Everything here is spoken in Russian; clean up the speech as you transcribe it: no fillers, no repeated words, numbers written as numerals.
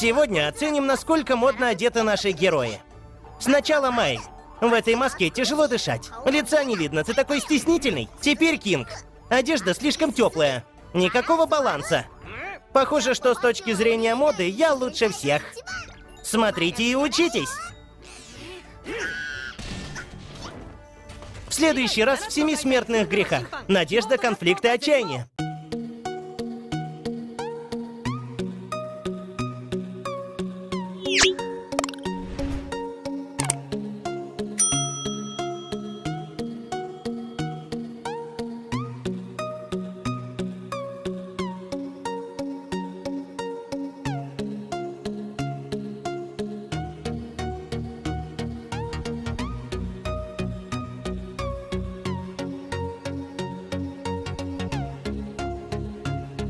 Сегодня оценим, насколько модно одеты наши герои. Сначала Май. В этой маске тяжело дышать. Лица не видно, ты такой стеснительный. Теперь Кинг. Одежда слишком теплая. Никакого баланса. Похоже, что с точки зрения моды я лучше всех. Смотрите и учитесь. В следующий раз в 7 смертных грехах. Надежда, конфликт и отчаяние.